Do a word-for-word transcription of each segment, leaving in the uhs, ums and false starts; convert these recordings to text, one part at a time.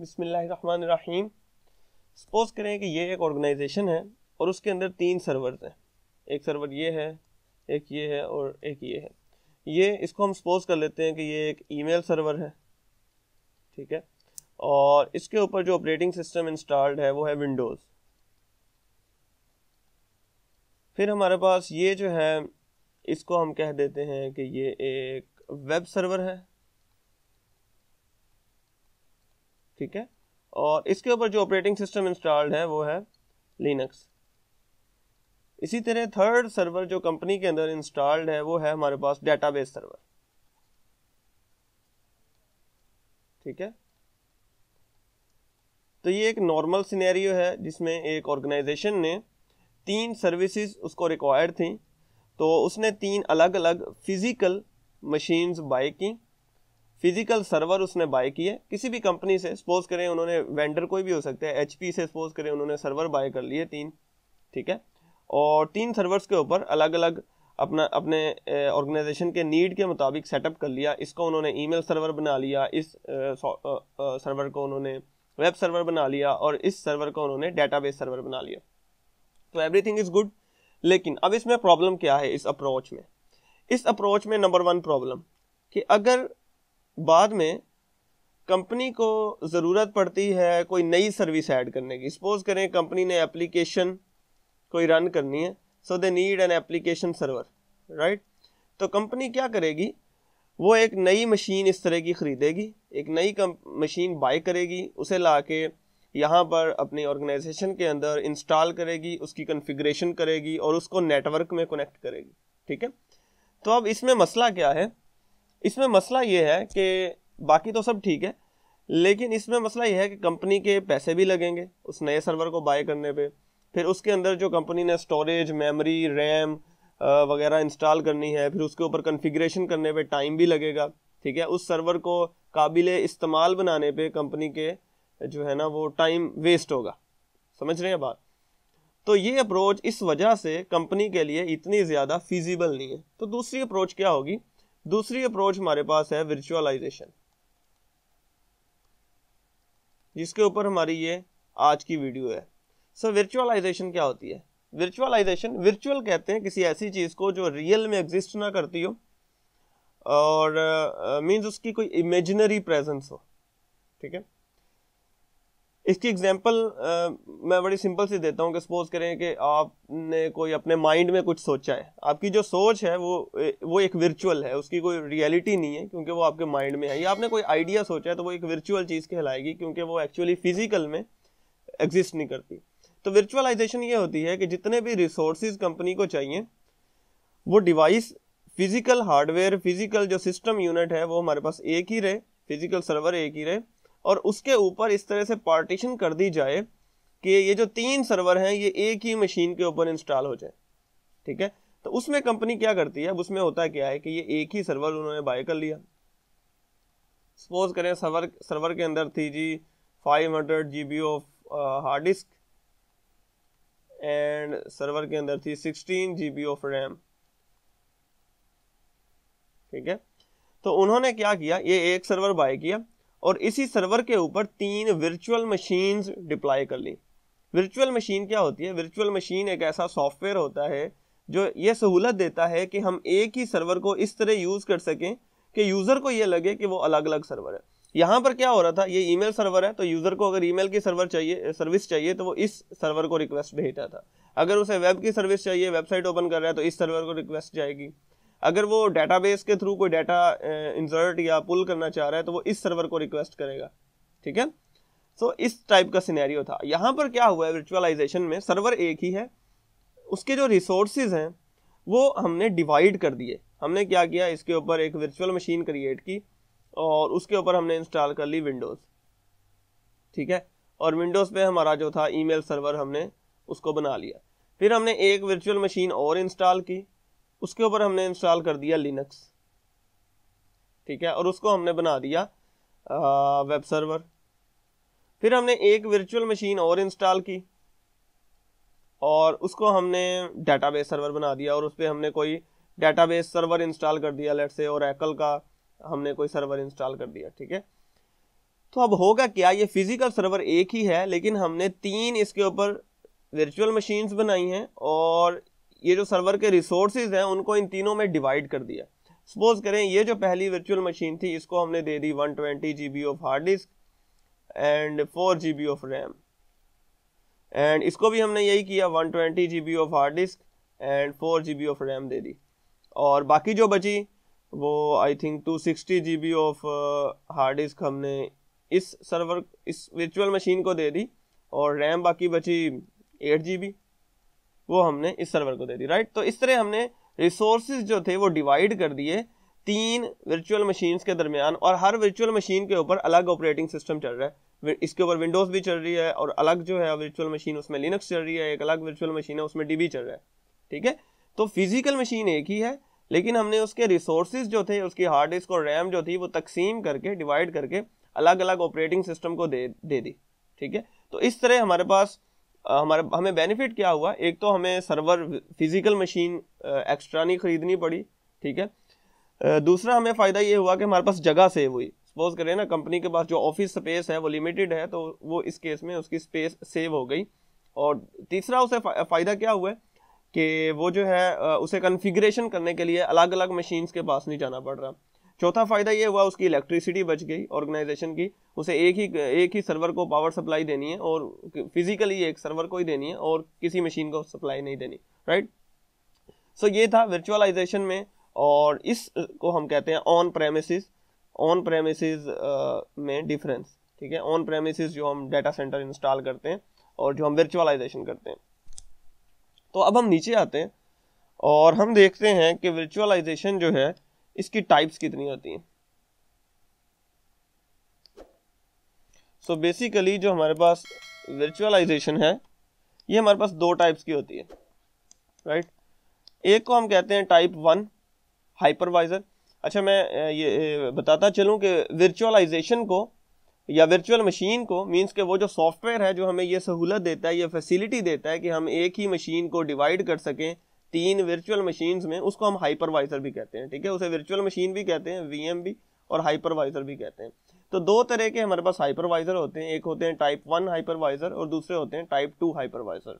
बिस्मिल्लाहिर्रहमानिर्रहीम। सपोज करें कि ये एक ऑर्गेनाइजेशन है और उसके अंदर तीन सर्वर्स हैं, एक सर्वर ये है, एक ये है और एक ये है। ये इसको हम सपोज कर लेते हैं कि ये एक ईमेल सर्वर है, ठीक है, और इसके ऊपर जो ऑपरेटिंग सिस्टम इंस्टॉल्ड है वो है विंडोज़। फिर हमारे पास ये जो है, इसको हम कह देते हैं कि ये एक वेब सर्वर है, ठीक है, और इसके ऊपर जो ऑपरेटिंग सिस्टम इंस्टॉल्ड है वो है लिनक्स। इसी तरह थर्ड सर्वर जो कंपनी के अंदर इंस्टॉल्ड है वो है हमारे पास डेटाबेस सर्वर, ठीक है। तो ये एक नॉर्मल सिनेरियो है जिसमें एक ऑर्गेनाइजेशन ने तीन सर्विसेज उसको रिक्वायर्ड थी, तो उसने तीन अलग अलग फिज़िकल मशीन्स बाय की, फिज़िकल सर्वर उसने बाय किए किसी भी कंपनी से। सपोज करें उन्होंने, वेंडर कोई भी हो सकता है, एचपी से सपोज करें उन्होंने सर्वर बाय कर लिए तीन, ठीक है, और तीन सर्वर्स के ऊपर अलग अलग अपना अपने ऑर्गेनाइजेशन के नीड के मुताबिक सेटअप कर लिया। इसको उन्होंने ईमेल सर्वर बना लिया, इस सर्वर को उन्होंने वेब सर्वर बना लिया और इस सर्वर को उन्होंने डेटाबेस सर्वर बना लिया। तो एवरीथिंग इज़ गुड, लेकिन अब इसमें प्रॉब्लम क्या है इस अप्रोच में? इस अप्रोच में नंबर वन प्रॉब्लम कि अगर बाद में कंपनी को ज़रूरत पड़ती है कोई नई सर्विस ऐड करने की, सपोज करें कंपनी ने एप्लीकेशन कोई रन करनी है, so they need an application server, right. तो कंपनी क्या करेगी, वो एक नई मशीन इस तरह की ख़रीदेगी, एक नई मशीन बाय करेगी, उसे ला के यहाँ पर अपनी ऑर्गेनाइजेशन के अंदर इंस्टॉल करेगी, उसकी कॉन्फ़िगरेशन करेगी और उसको नेटवर्क में कनेक्ट करेगी, ठीक है। तो अब इसमें मसला क्या है? इसमें मसला ये है कि बाकी तो सब ठीक है, लेकिन इसमें मसला ये है कि कंपनी के पैसे भी लगेंगे उस नए सर्वर को बाय करने पे, फिर उसके अंदर जो कंपनी ने स्टोरेज, मेमोरी, रैम वगैरह इंस्टॉल करनी है, फिर उसके ऊपर कॉन्फ़िगरेशन करने पे टाइम भी लगेगा, ठीक है। उस सर्वर को काबिले इस्तेमाल बनाने पे कंपनी के जो है ना वो टाइम वेस्ट होगा, समझ रहे हैं बात। तो ये अप्रोच इस वजह से कंपनी के लिए इतनी ज़्यादा फिजिबल नहीं है। तो दूसरी अप्रोच क्या होगी? दूसरी अप्रोच हमारे पास है वर्चुअलाइजेशन, जिसके ऊपर हमारी ये आज की वीडियो है। सो वर्चुअलाइजेशन क्या होती है? वर्चुअलाइजेशन, वर्चुअल कहते हैं किसी ऐसी चीज़ को जो रियल में एग्जिस्ट ना करती हो और मींस uh, उसकी कोई इमेजिनरी प्रेजेंस हो, ठीक है। इसकी एग्जांपल uh, मैं बड़ी सिंपल सी देता हूँ कि सपोज करें कि आपने कोई अपने माइंड में कुछ सोचा है, आपकी जो सोच है वो वो एक वर्चुअल है, उसकी कोई रियलिटी नहीं है क्योंकि वो आपके माइंड में है, या आपने कोई आइडिया सोचा है तो वो एक वर्चुअल चीज़ कहलाएगी क्योंकि वो एक्चुअली फिजिकल में एग्जिस्ट नहीं करती। तो वर्चुअलाइजेशन ये होती है कि जितने भी रिसोर्सेज कंपनी को चाहिए वो डिवाइस, फिजिकल हार्डवेयर, फिजिकल जो सिस्टम यूनिट है वो हमारे पास एक ही रहे, फिजिकल सर्वर एक ही रहे, और उसके ऊपर इस तरह से पार्टीशन कर दी जाए कि ये जो तीन सर्वर हैं ये एक ही मशीन के ऊपर इंस्टॉल हो जाए, ठीक है। तो उसमें कंपनी क्या करती है, अब उसमें होता क्या है कि ये एक ही सर्वर उन्होंने बाय कर लिया। सपोज करें सर्वर सर्वर के अंदर थी G five hundred G B of hard disk and server के अंदर थी sixteen G B of RAM, ठीक है। तो उन्होंने क्या किया, ये एक सर्वर बाय किया और इसी सर्वर के ऊपर तीन वर्चुअल मशीन्स डिप्लॉय कर ली। वर्चुअल मशीन क्या होती है? वर्चुअल मशीन एक ऐसा सॉफ्टवेयर होता है जो ये सहूलत देता है कि हम एक ही सर्वर को इस तरह यूज़ कर सकें कि यूज़र को ये लगे कि वो अलग अलग सर्वर है। यहाँ पर क्या हो रहा था, ये ईमेल सर्वर है, तो यूज़र को अगर ईमेल की सर्वर चाहिए सर्विस चाहिए तो वो इस सर्वर को रिक्वेस्ट भेजता था, अगर उसे वेब की सर्विस चाहिए, वेबसाइट ओपन कर रहा है तो इस सर्वर को रिक्वेस्ट जाएगी, अगर वो डेटाबेस के थ्रू कोई डाटा इंसर्ट या पुल करना चाह रहा है तो वो इस सर्वर को रिक्वेस्ट करेगा, ठीक है। सो so, इस टाइप का सिनेरियो था। यहाँ पर क्या हुआ है वर्चुअलाइजेशन में, सर्वर एक ही है, उसके जो रिसोर्सेज हैं वो हमने डिवाइड कर दिए। हमने क्या किया, इसके ऊपर एक वर्चुअल मशीन क्रिएट की और उसके ऊपर हमने इंस्टॉल कर ली विंडोज़, ठीक है, और विंडोज़ पे हमारा जो था ईमेल सर्वर हमने उसको बना लिया। फिर हमने एक वर्चुअल मशीन और इंस्टॉल की, उसके ऊपर हमने इंस्टॉल कर दिया लिनक्स, ठीक है, और उसको हमने बना दिया आ, वेब सर्वर। फिर हमने एक वर्चुअल मशीन और इंस्टॉल की और उसको हमने डेटाबेस सर्वर बना दिया और उस पर हमने कोई डेटाबेस सर्वर इंस्टॉल कर दिया, लेट्स से ओरेकल का हमने कोई सर्वर इंस्टॉल कर दिया, ठीक है। तो अब होगा क्या, ये फिजिकल सर्वर एक ही है लेकिन हमने तीन इसके ऊपर वर्चुअल मशीन्स बनाई हैं और ये जो सर्वर के रिसोर्सेज हैं उनको इन तीनों में डिवाइड कर दिया। सपोज करें ये जो पहली वर्चुअल मशीन थी इसको हमने दे दी one twenty G B of hard disk and four G B of RAM, and इसको भी हमने यही किया one twenty G B of hard disk and four G B of RAM दे दी, और बाकी जो बची वो I think two sixty G B of hard disk हमने इस सर्वर इस वर्चुअल मशीन को दे दी, और रैम बाकी बची एट जी बी वो हमने इस सर्वर को दे दी। राइट, तो इस तरह हमने रिसोर्सेज जो थे वो डिवाइड कर दिए तीन वर्चुअल मशीन्स के दरमियान, और हर वर्चुअल मशीन के ऊपर अलग ऑपरेटिंग सिस्टम चल रहा है। इसके ऊपर विंडोज़ भी चल रही है और अलग जो है वर्चुअल मशीन उसमें लिनक्स चल रही है, एक अलग वर्चुअल मशीन है उसमें डीबी चल रहा है। ठीक है, तो फिजिकल मशीन एक ही है लेकिन हमने उसके रिसोर्सेज जो थे उसकी हार्ड डिस्क और रैम जो थी वो तकसीम करके डिवाइड करके अलग अलग ऑपरेटिंग सिस्टम को दे दे दी। ठीक है, तो इस तरह हमारे पास हमारे हमें बेनिफिट क्या हुआ, एक तो हमें सर्वर फिजिकल मशीन एक्स्ट्रा नहीं खरीदनी पड़ी। ठीक है, दूसरा हमें फ़ायदा ये हुआ कि हमारे पास जगह सेव हुई। सपोज करें ना कंपनी के पास जो ऑफिस स्पेस है वो लिमिटेड है, तो वो इस केस में उसकी स्पेस सेव हो गई। और तीसरा उसे फ़ायदा क्या हुआ कि वो जो है उसे कन्फिग्रेशन करने के लिए अलग अलग मशीन्स के पास नहीं जाना पड़ रहा। चौथा फ़ायदा ये हुआ उसकी इलेक्ट्रिसिटी बच गई ऑर्गेनाइजेशन की, उसे एक ही एक ही सर्वर को पावर सप्लाई देनी है और फिजिकली एक सर्वर को ही देनी है और किसी मशीन को सप्लाई नहीं देनी। राइट, सो ये था वर्चुअलाइजेशन में, और इस को हम कहते हैं ऑन प्रेमिसेस ऑन प्रेमिसेस में डिफरेंस। ठीक है, ऑन प्रेमिसेस जो हम डाटा सेंटर इंस्टॉल करते हैं और जो हम वर्चुअलाइजेशन करते हैं। तो अब हम नीचे आते हैं और हम देखते हैं कि वर्चुअलाइजेशन जो है इसकी टाइप्स कितनी होती हैं। सो so बेसिकली जो हमारे पास वर्चुअलाइजेशन है ये हमारे पास दो टाइप्स की होती है। Right right? एक को हम कहते हैं टाइप वन हाइपरवाइजर। अच्छा, मैं ये बताता चलूं कि वर्चुअलाइजेशन को या वर्चुअल मशीन को मींस के वो जो सॉफ्टवेयर है जो हमें ये सहूलत देता है, ये फैसिलिटी देता है कि हम एक ही मशीन को डिवाइड कर सकें तीन वर्चुअल मशीन्स में, उसको हम हाइपरवाइजर भी कहते हैं। ठीक है, उसे वर्चुअल मशीन भी कहते हैं, वीएम भी और हाइपरवाइजर भी कहते हैं। तो दो तरह के हमारे पास हाइपरवाइजर होते हैं, एक होते हैं टाइप वन हाइपरवाइजर और दूसरे होते हैं type two hypervisor.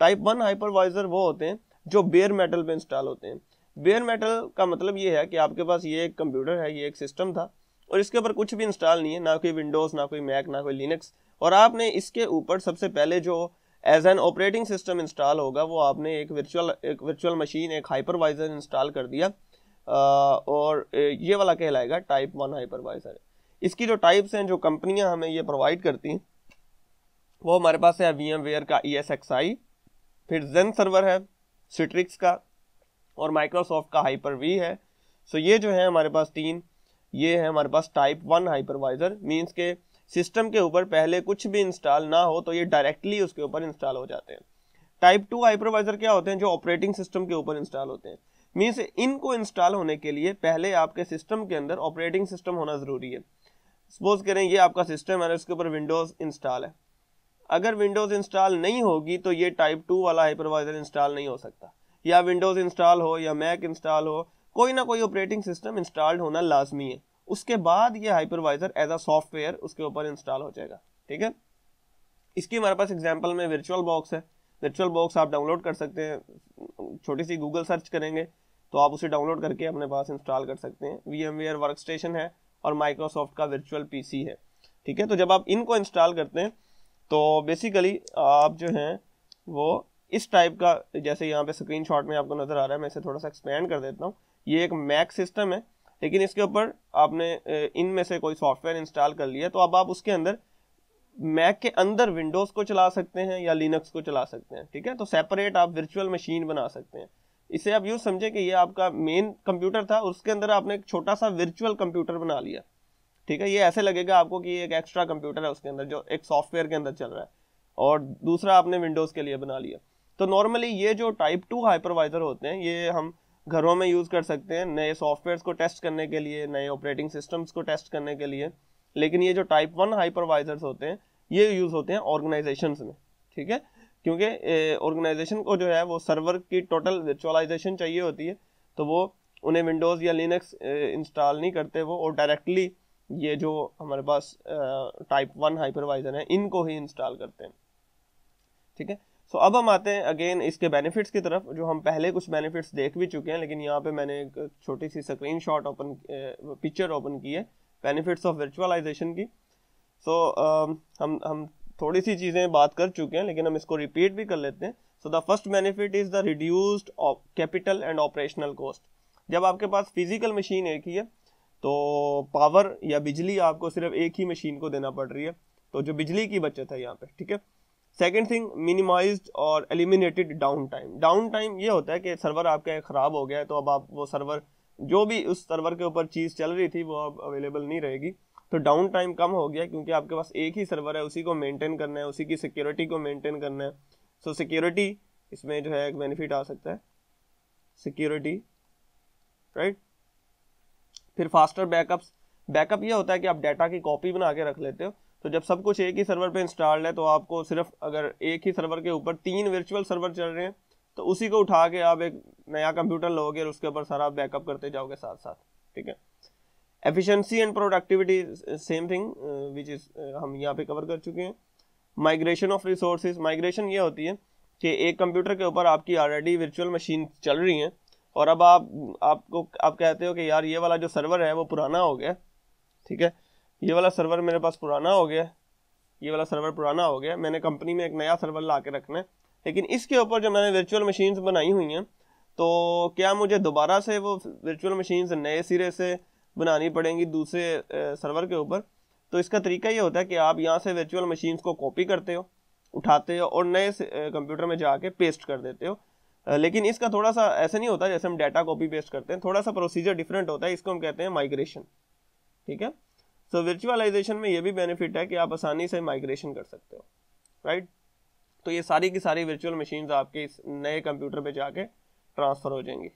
Type one hypervisor वो होते हैं जो बेयर मेटल पे इंस्टॉल होते हैं। बेयर मेटल का मतलब ये है कि आपके पास ये एक कंप्यूटर है, ये एक सिस्टम था और इसके ऊपर कुछ भी इंस्टॉल नहीं है, ना कोई विंडोज़, ना कोई मैक, ना कोई लिनक्स, और आपने इसके ऊपर सबसे पहले जो as an operating system install होगा वो आपने एक वर्चुअल एक वर्चुअल मशीन एक हाइपरवाइजर इंस्टॉल कर दिया, और ये वाला कहलाएगा टाइप वन हाइपरवाइजर। इसकी जो टाइप्स हैं जो कंपनियां हमें ये प्रोवाइड करती हैं वो हमारे पास है वीएमवेयर का ई एस एक्स आई, फिर जेन सर्वर है सिट्रिक्स का, और माइक्रोसॉफ्ट का हाइपर वी है। सो ये जो है हमारे पास तीन, ये है हमारे पास टाइप वन हाइपरवाइजर। मीन्स के सिस्टम के ऊपर पहले कुछ भी इंस्टॉल ना हो तो ये डायरेक्टली उसके ऊपर इंस्टॉल हो जाते हैं। टाइप टू हाइपरवाइजर क्या होते हैं, जो ऑपरेटिंग सिस्टम के ऊपर इंस्टॉल होते हैं। मीन्स इनको इंस्टॉल होने के लिए पहले आपके सिस्टम के अंदर ऑपरेटिंग सिस्टम होना ज़रूरी है। सपोज करें ये आपका सिस्टम है, इसके ऊपर विंडोज़ इंस्टॉल है, अगर विंडोज़ इंस्टॉल नहीं होगी तो ये टाइप टू वाला हाइपरवाइजर इंस्टॉल नहीं हो सकता। या विंडोज़ इंस्टॉल हो या मैक इंस्टॉल हो, कोई ना कोई ऑपरेटिंग सिस्टम इंस्टॉल्ड होना लाजमी है, उसके बाद ये हाइपरवाइजर एज अ सॉफ्टवेयर उसके ऊपर इंस्टॉल हो जाएगा। ठीक है, इसकी हमारे पास एग्जांपल में वर्चुअल बॉक्स है। वर्चुअल बॉक्स आप डाउनलोड कर सकते हैं, छोटी सी गूगल सर्च करेंगे तो आप उसे डाउनलोड करके अपने पास इंस्टॉल कर सकते हैं। वीएमवेयर वर्क स्टेशन है और माइक्रोसॉफ्ट का वर्चुअल पीसी है। ठीक है, तो जब आप इनको इंस्टॉल करते हैं तो बेसिकली आप जो हैं वो इस टाइप का, जैसे यहाँ पे स्क्रीनशॉट में आपको नज़र आ रहा है, मैं इसे थोड़ा सा एक्सपेंड कर देता हूँ। ये एक मैक सिस्टम है लेकिन इसके ऊपर आपने इनमें से कोई सॉफ्टवेयर इंस्टॉल कर लिया, तो अब आप उसके अंदर मैक के अंदर विंडोज़ को चला सकते हैं या लिनक्स को चला सकते हैं। ठीक है, तो सेपरेट आप वर्चुअल मशीन बना सकते हैं। इसे आप यूँ समझें कि ये आपका मेन कंप्यूटर था, उसके अंदर आपने एक छोटा सा वर्चुअल कंप्यूटर बना लिया। ठीक है, ये ऐसे लगेगा आपको कि ये एक एक्स्ट्रा कंप्यूटर है उसके अंदर जो एक सॉफ्टवेयर के अंदर चल रहा है, और दूसरा आपने विंडोज़ के लिए बना लिया। तो नॉर्मली ये जो टाइप टू हाइपरवाइजर होते हैं ये हम घरों में यूज़ कर सकते हैं नए सॉफ्टवेयर्स को टेस्ट करने के लिए, नए ऑपरेटिंग सिस्टम्स को टेस्ट करने के लिए। लेकिन ये जो टाइप वन हाइपरवाइजर्स होते हैं ये यूज़ होते हैं ऑर्गेनाइजेशंस में। ठीक है, क्योंकि ऑर्गेनाइजेशन को जो है वो सर्वर की टोटल वर्चुअलाइजेशन चाहिए होती है, तो वो उन्हें विंडोज़ या लिनक्स इंस्टॉल नहीं करते वो, और डायरेक्टली ये जो हमारे पास टाइप वन हाइपरवाइजर है इनको ही इंस्टॉल करते हैं। ठीक है, सो so, अब हम आते हैं अगेन इसके बेनिफिट्स की तरफ, जो हम पहले कुछ बेनिफिट्स देख भी चुके हैं, लेकिन यहाँ पे मैंने एक छोटी सी स्क्रीनशॉट ओपन पिक्चर ओपन की है बेनिफिट्स ऑफ वर्चुअलाइजेशन की। सो so, uh, हम हम थोड़ी सी चीज़ें बात कर चुके हैं, लेकिन हम इसको रिपीट भी कर लेते हैं। So the first benefit is the reduced capital and operational cost. जब आपके पास फिजिकल मशीन एक ही है तो पावर या बिजली आपको सिर्फ एक ही मशीन को देना पड़ रही है, तो जो बिजली की बचत है यहाँ पे। ठीक है, सेकेंड थिंग मिनिमाइज्ड और eliminated down time. Down time ये होता है कि सर्वर आपका ख़राब हो गया है तो अब आप वो सर्वर, जो भी उस सर्वर के ऊपर चीज़ चल रही थी वो अब अवेलेबल नहीं रहेगी, तो डाउन टाइम कम हो गया क्योंकि आपके पास एक ही सर्वर है, उसी को मेंटेन करना है, उसी की सिक्योरिटी को मेंटेन करना है। सो so, सिक्योरिटी इसमें जो है एक बेनिफिट आ सकता है, सिक्योरिटी राइट right? फिर फास्टर बैकअप्स। बैकअप ये होता है कि आप डाटा की कॉपी बना के रख लेते हो, तो जब सब कुछ एक ही सर्वर पे इंस्टॉल्ड है तो आपको सिर्फ अगर एक ही सर्वर के ऊपर तीन वर्चुअल सर्वर चल रहे हैं तो उसी को उठा के आप एक नया कंप्यूटर लोगे और उसके ऊपर सारा आप बैकअप करते जाओगे साथ साथ। ठीक है, efficiency and productivity same thing which is हम यहाँ पे कवर कर चुके हैं। Migration of resources. माइग्रेशन ये होती है कि एक कंप्यूटर के ऊपर आपकी ऑलरेडी वर्चुअल मशीन चल रही हैं और अब आप आपको आप कहते हो कि यार ये वाला जो सर्वर है वो पुराना हो गया। ठीक है, ये वाला सर्वर मेरे पास पुराना हो गया, ये वाला सर्वर पुराना हो गया, मैंने कंपनी में एक नया सर्वर ला के रखना है, लेकिन इसके ऊपर जो मैंने वर्चुअल मशीन्स बनाई हुई हैं तो क्या मुझे दोबारा से वो वर्चुअल मशीन्स नए सिरे से बनानी पड़ेंगी दूसरे सर्वर के ऊपर? तो इसका तरीका ये होता है कि आप यहाँ से वर्चुअल मशीन्स को कॉपी करते हो, उठाते हो और नए कंप्यूटर में जाके पेस्ट कर देते हो। लेकिन इसका थोड़ा सा ऐसा नहीं होता जैसे हम डाटा कॉपी पेस्ट करते हैं, थोड़ा सा प्रोसीजर डिफरेंट होता है, इसको हम कहते हैं माइग्रेशन। ठीक है, सो वर्चुअलाइजेशन में ये भी बेनिफिट है कि आप आसानी से माइग्रेशन कर सकते हो राइट right? तो ये सारी की सारी वर्चुअल मशीन्स आपके इस नए कंप्यूटर पे जाके ट्रांसफ़र हो जाएंगी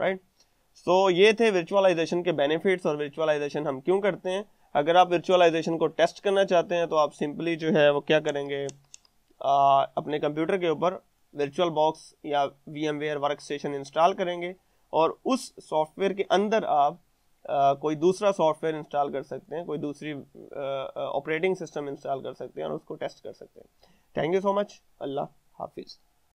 राइट right? सो so, ये थे वर्चुअलाइजेशन के बेनिफिट्स और वर्चुअलाइजेशन हम क्यों करते हैं। अगर आप वर्चुअलाइजेशन को टेस्ट करना चाहते हैं तो आप सिंपली जो है वो क्या करेंगे, आ, अपने कंप्यूटर के ऊपर वर्चुअल बॉक्स या वीएमवेयर वर्क स्टेशन इंस्टॉल करेंगे और उस सॉफ्टवेयर के अंदर आप आ, कोई दूसरा सॉफ्टवेयर इंस्टॉल कर सकते हैं, कोई दूसरी ऑपरेटिंग सिस्टम इंस्टॉल कर सकते हैं और उसको टेस्ट कर सकते हैं। थैंक यू सो मच, अल्लाह हाफिज़।